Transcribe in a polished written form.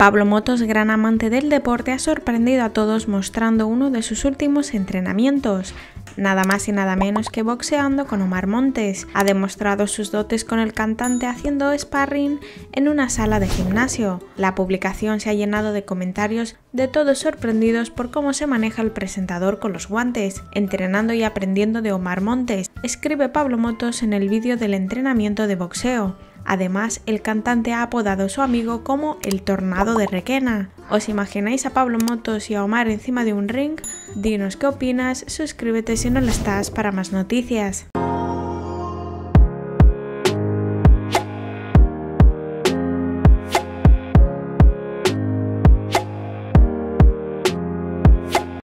Pablo Motos, gran amante del deporte, ha sorprendido a todos mostrando uno de sus últimos entrenamientos, nada más y nada menos que boxeando con Omar Montes. Ha demostrado sus dotes con el cantante haciendo sparring en una sala de gimnasio. La publicación se ha llenado de comentarios de todos sorprendidos por cómo se maneja el presentador con los guantes, entrenando y aprendiendo de Omar Montes, escribe Pablo Motos en el vídeo del entrenamiento de boxeo. Además, el cantante ha apodado a su amigo como el Tornado de Requena. ¿Os imagináis a Pablo Motos y a Omar encima de un ring? Dinos qué opinas, suscríbete si no lo estás para más noticias.